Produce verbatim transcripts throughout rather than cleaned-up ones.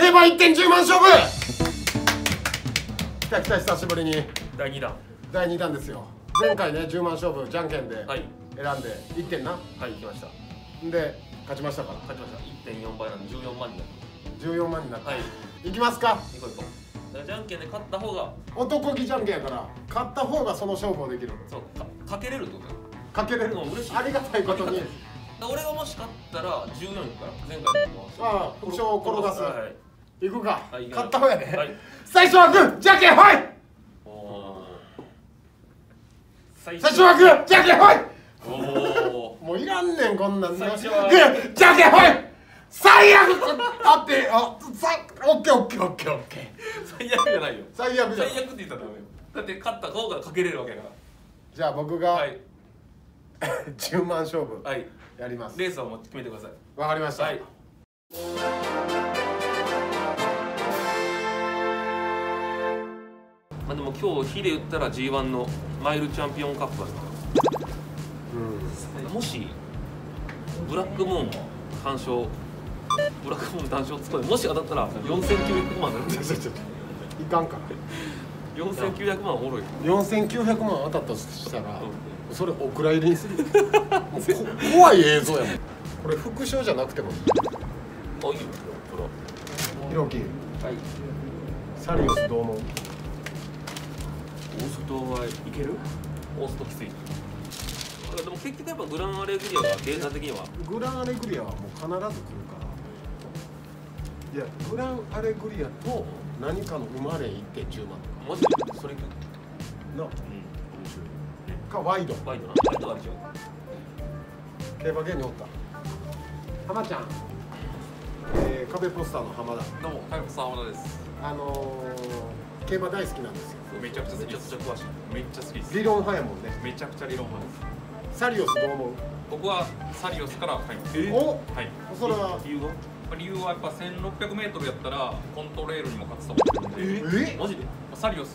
定番 いってんじゅうまん勝負。来た来た、久しぶりにだいにだん。だいにだんですよ。前回ねじゅうまん勝負じゃんけんで選んで、はい、いってんな、はい、いきました。で勝ちましたから。勝ちました。いってんよんばいなんでじゅうよんまんになった。じゅうよんまんになった。はい。いきますか。いこういこう。じゃんけんで勝った方が、男気じゃんけんやから勝った方がその勝負をできる。そうか、かけれるってことだよ。かけれるの嬉しい、ありがたいことに。俺がもし勝ったらじゅうよんいくから、前回のああ副賞を転がす。いくか、勝った方やね。最初はグーじゃんけんほい。最初はグーじゃんけんほい。もういらんねんこんなん。グーじゃんけんほい。最悪だって、あ、オッケーオッケーオッケーオッケー。最悪じゃないよ。最悪じゃない。最悪って言ったらダメよ。だって勝った方がかけれるわけだから。じゃあ僕がじゅうまん勝負やります。レースを持って決めてください。わかりました。はい。まあでも今日比で言ったら ジーワン のマイルチャンピオンカップあるから。うん。もしブラックモーン単勝、ブラックモーン単勝つこい、もし当たったらよんせんきゅうひゃくまんになるんですよ。いかんから。よんせんきゅうひゃくまんおもろい。よんせんきゅうひゃくまん当たったとしたら、それお蔵入りにする。怖い映像やもん。これ副賞じゃなくても。あ、いいよ。ひろき。はい。サリオスどうも。オーストはいける？オーストきつい。でも結局やっぱグランアレグリアはデータ的には。グランアレグリアはもう必ず来るから。いや、グランアレグリアと何かの生まれ いってんじゅうまんとか。マジで？それな。かワイド。ワイドな。ワイドあるじゃん。競馬芸におった。浜ちゃん。えー、壁ポスターの浜田。どうも、壁ポスター浜田です。あのー、競馬大好きなんですよ。めちゃくちゃ好き。めちゃくちゃ詳しい。めっちゃ好きです。理論派やもんね。めちゃくちゃ理論派です。サリオスどう思う？僕はサリオスから買います。えー、お、はい。それは理由は？理由はやっぱせんろっぴゃくメートルやったらコントレールにも勝つと思ってるんで。えー、マジで？サリオス、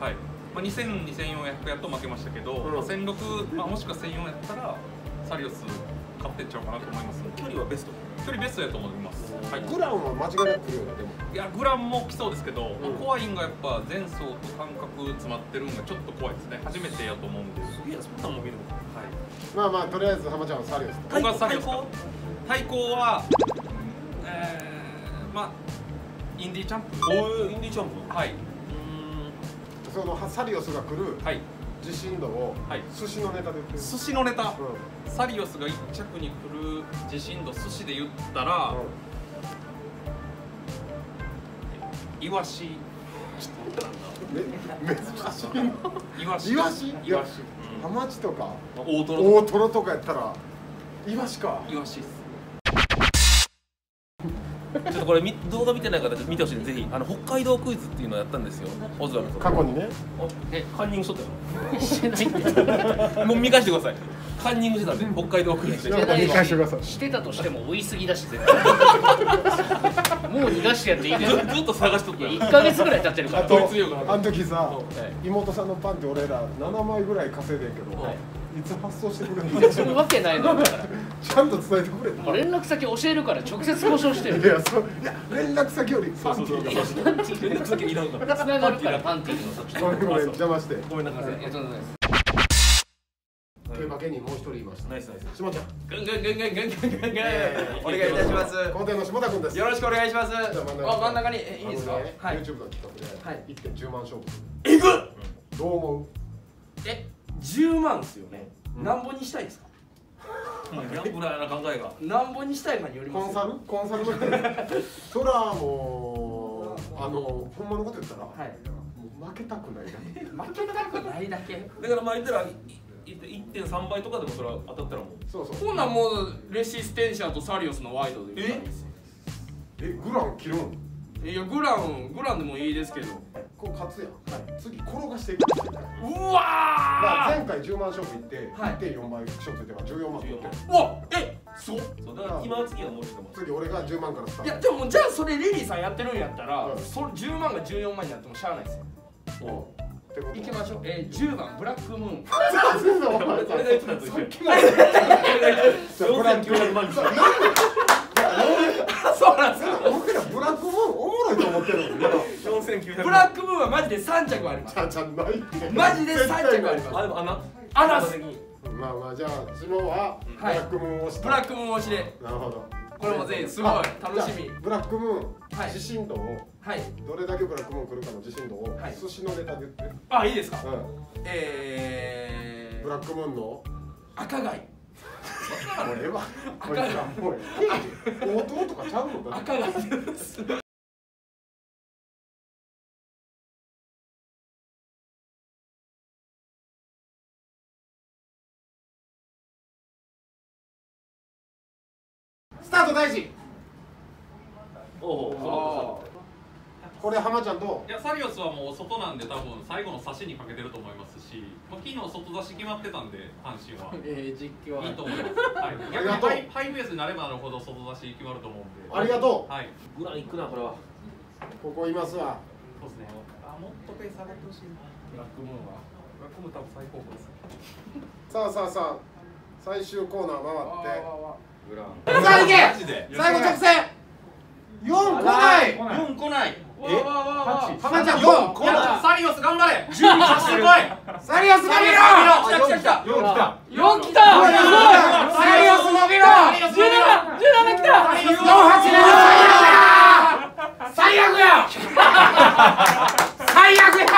はい。まあにせん、にせんよんひゃくやっと負けましたけど、まあせんろっぴゃく、まあもしくはせんよんやったらサリオス勝ってっちゃうかなと思います。距離はベスト。距離ベストやと思います。はい。グランは間違いなく来るよねでも。いやグランも来そうですけど、まあ、怖いんがやっぱ前走と感覚詰まってるんがちょっと怖いですね。初めてやと思うんで。すげえやつも見るの。まあまあとりあえず浜ちゃんはサリオス。僕はサリオス。対抗は、えー、まあインディチャンプ。おインディチャンプ。はい。うん。そのサリオスが来る。はい。自信度を。はい。寿司のネタで。寿司のネタ。うん、サリオスが一着に来る自信度寿司で言ったら、うん、イワシ。め珍しい。イワシ。イワシ。イワシ。ハマチとか大トロ、大トロとかやったらイワシか。イワシっす。ちょっとこれ動画見てない方見てほしいんで、ぜひあの北海道クイズっていうのをやったんですよ。オズワルド。過去にね。え、カンニングしとったよ。もう見返してください。カンニングしてたんで北海道クイズ。見返してください。してたとしても追いすぎだし絶対。もう逃がしてやっていいですか。ずっと探しとくよ。いっかげつぐらい経ってるから。あの時さ、妹さんのパンって俺らななまいぐらい稼いでるけど、いつ発送してくれるの。そのわけないの。ちゃんと伝えてくれた。連絡先教えるから直接交渉してる。いや連絡先よりパンティーの。連絡先いらんから。つながるからパンティーの先。ごめん邪魔して。ごめんなさい。えっとね。競馬芸人もう一人いました。ナイスナイス。下ちゃん。ぐんぐんぐんぐんぐんぐんぐん。お願いいたします。皇帝の下田君です。よろしくお願いします。真ん中にいいですか。はい。YouTube の企画で いってんじゅうまん勝負。えぐ。どう思う？え、じゅうまんですよね。何本にしたいですか。まあギャンブラーな考えが。何本にしたいかによります。コンサル？コンサルの人。そらもうあの本物のこと言ったら、負けたくないだけ。負けたくないだけ。だからまあ言ったら。いってんさんばいとかでもそれ当たったらもう。そうそう。こんなんもうレシステンシャとサリオスのワイドで。え？えグラン切るん？いやグラングランでもいいですけど。こう勝つやん。はい。次転がしていく。うわあ。前回じゅうまん勝負いって いってんよんばい勝負ではじゅうよんまん。うわえそう。そうだから今次はもうちょっと。次俺がじゅうまんからスタート。いやでもじゃあそれリリーさんやってるんやったら、そじゅうまんがじゅうよんまんになってもしゃあないですよ。お。行きましょう。ええ、じゅうばんブラックムーン。それがいつだと一緒。それがブラックムーン。そうなんですよ。僕らブラックムーンけど、ブラックムーンはマジで三着あります。マジで三着あります。穴すぎ。まあまあじゃあ下はブラックムーン推し。ブラックムーン推しで。なるほど。これも全員すごい楽しみ。ブラックムーン自信度を、どれだけブラックムーン来るかの自信度を寿司のネタで言って。あ、いいですか。ええ。ブラックムーンの赤貝。俺はこれはもう王道とかちゃうのかな。赤貝です。スタート大臣。これ浜ちゃんと。いやサリオスはもう外なんで多分最後の差しにかけてると思いますし、昨日外差し決まってたんで阪神は。ええ実機はいいと思います。はい。逆にハイベースになればなるほど外差し決まると思うんで。ありがとう。はい。裏行くなこれは。ここいますわ。そうですね。あもっとペース上がってほしい。ブラックムーンは。ブラックムーン多分最高峰です。さあさあさあ最終コーナー回って。さあいけ最後直線よん来ないよん来ない浜ちゃんごサリオス頑張れじゅうに勝ちてこいサリオス伸びろ来た来た来たよん来たサリオス伸びろじゅうなな じゅうなな来たよんはち最悪や最悪や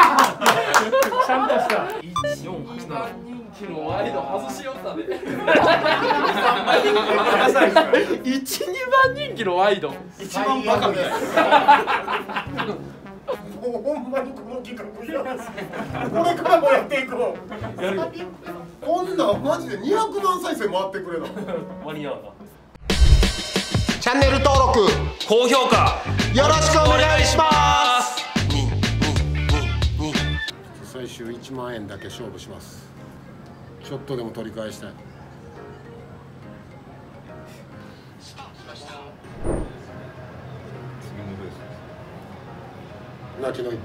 ちゃんとしたもうワイド外しよったでいち、にばん人気のワイドいちばんバカみたいもうほんまにこの企画いらんすこれからもやっていこうやるこんなんマジでにひゃくまん再生回ってくれな間に合うなチャンネル登録高評価よろしくお願いします最終いちまんえんだけ勝負しますちょっとでも取り返したい。泣きの一家。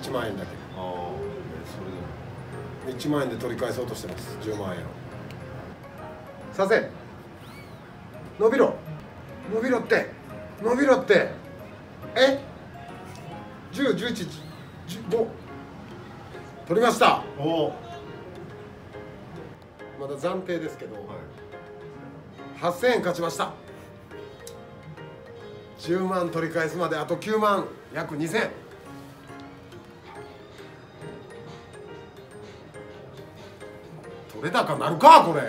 一万円だけ。ああ、それでも。一万円で取り返そうとしてます。十万円を。させ。伸びろ。伸びろって。伸びろって。え。十、十一、十五。取りました。おお。まだ暫定ですけど、はい、はっせんえん勝ちましたじゅうまん取り返すまであときゅうまん約にせん取れ高なるかこれ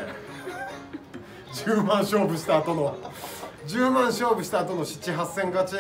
じゅうまん勝負した後のじゅうまん勝負した後のなな、はっせん勝ち